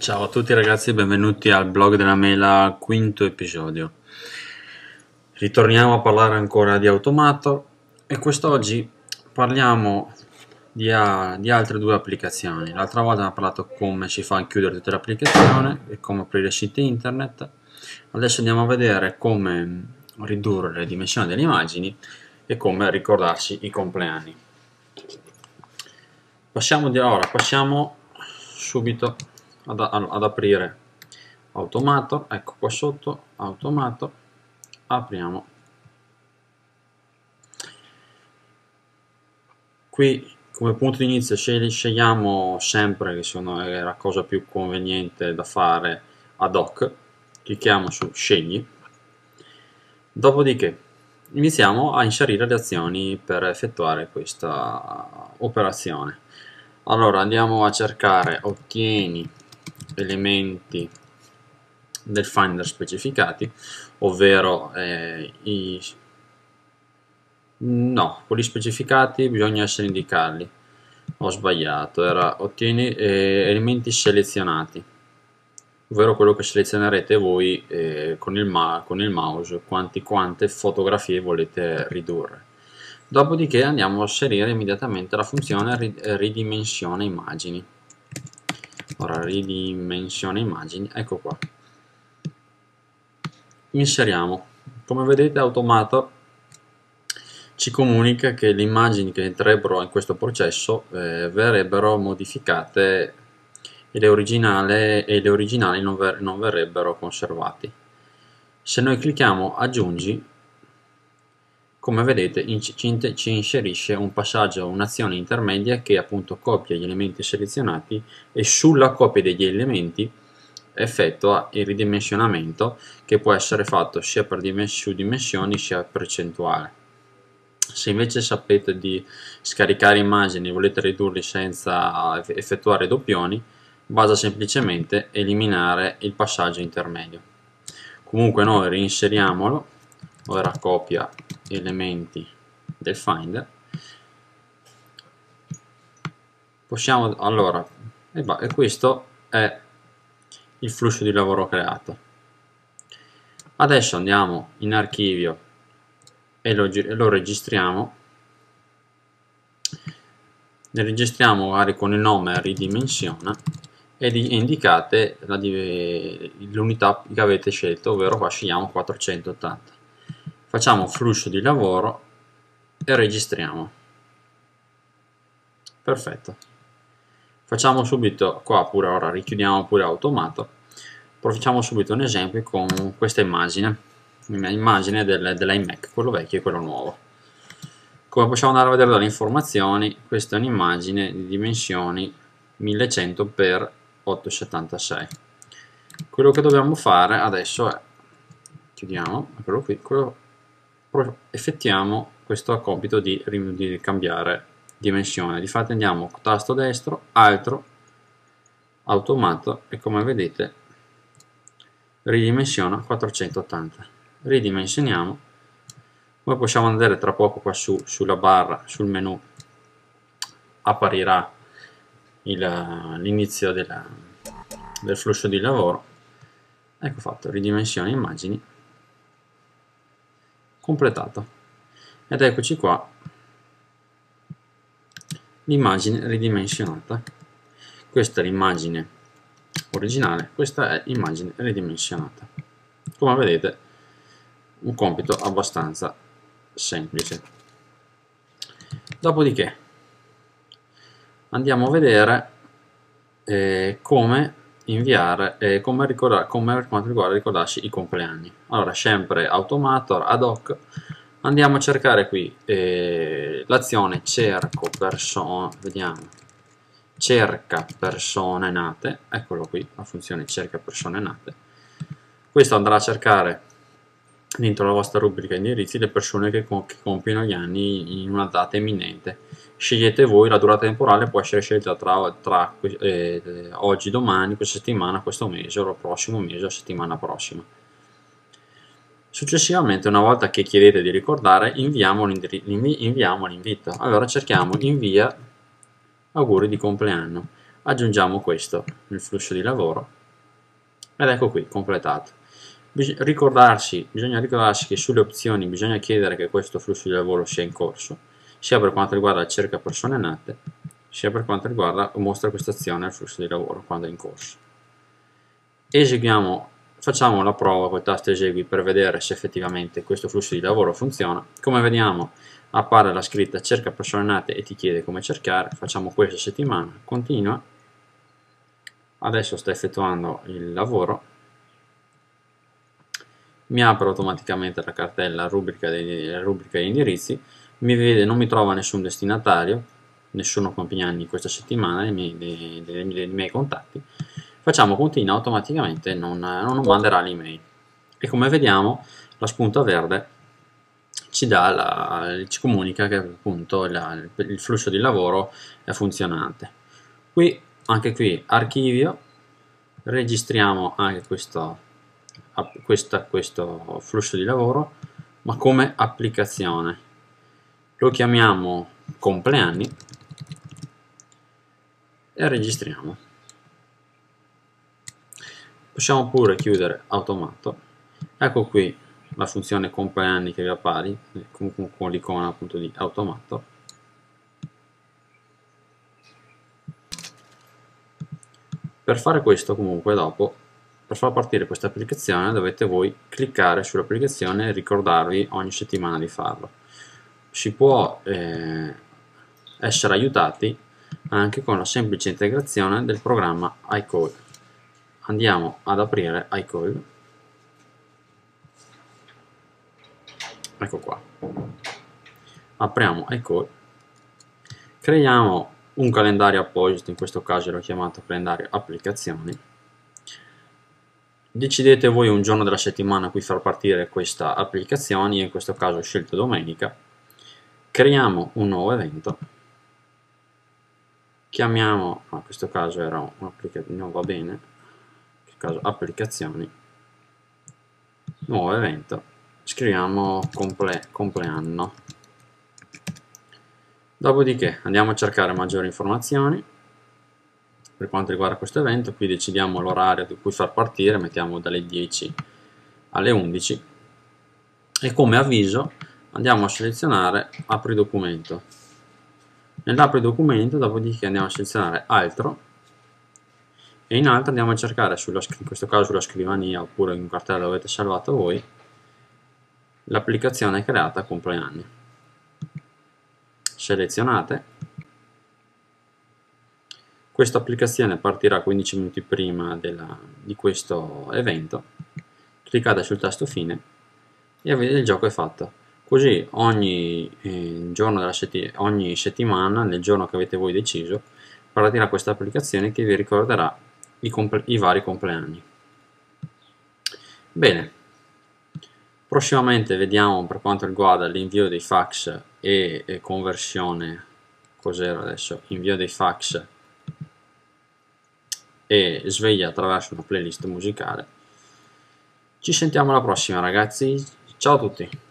Ciao a tutti ragazzi, benvenuti al blog della Mela, quinto episodio. Ritorniamo a parlare ancora di Automator e quest'oggi parliamo di altre due applicazioni. L'altra volta abbiamo parlato come si fa a chiudere tutte le applicazioni e come aprire siti internet. Adesso andiamo a vedere come ridurre le dimensioni delle immagini e come ricordarci i compleanni. Passiamo subito ad aprire Automator. Ecco qua sotto Automator, apriamo. Qui come punto di inizio scegliamo sempre, che secondo me è la cosa più conveniente da fare ad hoc, clicchiamo su scegli, dopodiché iniziamo a inserire le azioni per effettuare questa operazione. Allora andiamo a cercare ottieni elementi del Finder specificati, ovvero quelli specificati bisogna indicarli. Ho sbagliato, era ottieni elementi selezionati, ovvero quello che selezionerete voi con il mouse, quante fotografie volete ridurre. Dopodiché andiamo a inserire immediatamente la funzione ridimensiona immagini. Ora ridimensiona immagini, ecco qua. Inseriamo. Come vedete Automator ci comunica che le immagini che entrerebbero in questo processo verrebbero modificate e le originali non verrebbero conservati. Se noi clicchiamo aggiungi, come vedete ci inserisce un passaggio, un'azione intermedia che appunto copia gli elementi selezionati e sulla copia degli elementi effettua il ridimensionamento, che può essere fatto sia su dimensioni sia percentuale. Se invece sapete di scaricare immagini e volete ridurli senza effettuare doppioni, basta semplicemente eliminare il passaggio intermedio. Comunque noi reinseriamolo, ora copia elementi del Finder, e questo è il flusso di lavoro creato. Adesso andiamo in archivio e lo registriamo. Ne registriamo magari con il nome ridimensiona e indicate l'unità che avete scelto, ovvero qua scegliamo 480. Facciamo flusso di lavoro e registriamo. Perfetto. Facciamo subito qua pure, ora richiudiamo pure Automator. Facciamo subito un esempio con questa immagine dell'iMac, quello vecchio e quello nuovo. Come possiamo andare a vedere dalle informazioni, questa è un'immagine di dimensioni 1100 x 876. Quello che dobbiamo fare adesso è, chiudiamo quello qui, effettiamo questo compito di cambiare dimensione. Difatti andiamo tasto destro, altro, Automator, e come vedete ridimensiona 480. Ridimensioniamo. Poi possiamo andare tra poco qua sulla barra, sul menu apparirà l'inizio del flusso di lavoro. Ecco fatto, ridimensiona immagini, completato, ed eccoci qua l'immagine ridimensionata. Questa è l'immagine originale, questa è l'immagine ridimensionata. Come vedete un compito abbastanza semplice. Dopodiché andiamo a vedere come inviare e per quanto riguarda ricordarci i compleanni. Allora sempre Automator ad hoc, andiamo a cercare qui l'azione cerca persone nate, eccolo qui, la funzione cerca persone nate. Questo andrà a cercare dentro la vostra rubrica indirizzi le persone che compiono gli anni in una data imminente. Scegliete voi, la durata temporale può essere scelta tra oggi, domani, questa settimana, questo mese, o il prossimo mese, o settimana prossima. Successivamente, una volta che chiedete di ricordare, inviamo l'invito. Allora cerchiamo invia auguri di compleanno. aggiungiamo questo nel flusso di lavoro ed ecco qui, completato. Bisogna ricordarsi che sulle opzioni bisogna chiedere che questo flusso di lavoro sia in corso, sia per quanto riguarda cerca persone nate, sia per quanto riguarda mostra prestazione al flusso di lavoro quando è in corso. Eseguiamo, facciamo la prova col tasto esegui per vedere se effettivamente questo flusso di lavoro funziona. Come vediamo appare la scritta cerca persone nate e ti chiede come cercare. Facciamo questa settimana, continua, adesso sta effettuando il lavoro, mi apre automaticamente la cartella la rubrica degli indirizzi, mi vede, non mi trova nessun destinatario, nessuno compagno questa settimana dei miei contatti. Facciamo continua, automaticamente non manderà l'email e come vediamo la spunta verde ci comunica che appunto il flusso di lavoro è funzionante. Qui, anche qui, archivio, registriamo anche questo flusso di lavoro, ma come applicazione lo chiamiamo compleanni e registriamo. Possiamo pure chiudere automato. Ecco qui la funzione compleanni che vi appare con l'icona appunto di automato. Per fare questo comunque dopo, per far partire questa applicazione dovete voi cliccare sull'applicazione e ricordarvi ogni settimana di farlo. Si può essere aiutati anche con la semplice integrazione del programma iCal. Andiamo ad aprire iCal. Ecco qua. Apriamo iCal. Creiamo un calendario apposito, in questo caso l'ho chiamato calendario applicazioni. Decidete voi un giorno della settimana a cui far partire questa applicazione, io in questo caso ho scelto domenica. Creiamo un nuovo evento, chiamiamo, in questo caso era un'applicazione, non va bene, in questo caso applicazioni, nuovo evento, scriviamo compleanno. Dopodiché andiamo a cercare maggiori informazioni per quanto riguarda questo evento, qui decidiamo l'orario di cui far partire, mettiamo dalle 10 alle 11 e come avviso andiamo a selezionare apri documento. Nell'apri documento dopodiché andiamo a selezionare altro e in altro andiamo a cercare in questo caso sulla scrivania oppure in un cartello dove avete salvato voi l'applicazione creata compleanni. Selezionate. Questa applicazione partirà 15 minuti prima di questo evento, cliccate sul tasto fine e vedete il gioco è fatto. Così ogni settimana, nel giorno che avete voi deciso, partirà questa applicazione che vi ricorderà i vari compleanni. Bene, prossimamente vediamo per quanto riguarda l'invio dei fax e conversione, cos'era adesso, invio dei fax e sveglia attraverso una playlist musicale. Ci sentiamo alla prossima ragazzi, ciao a tutti!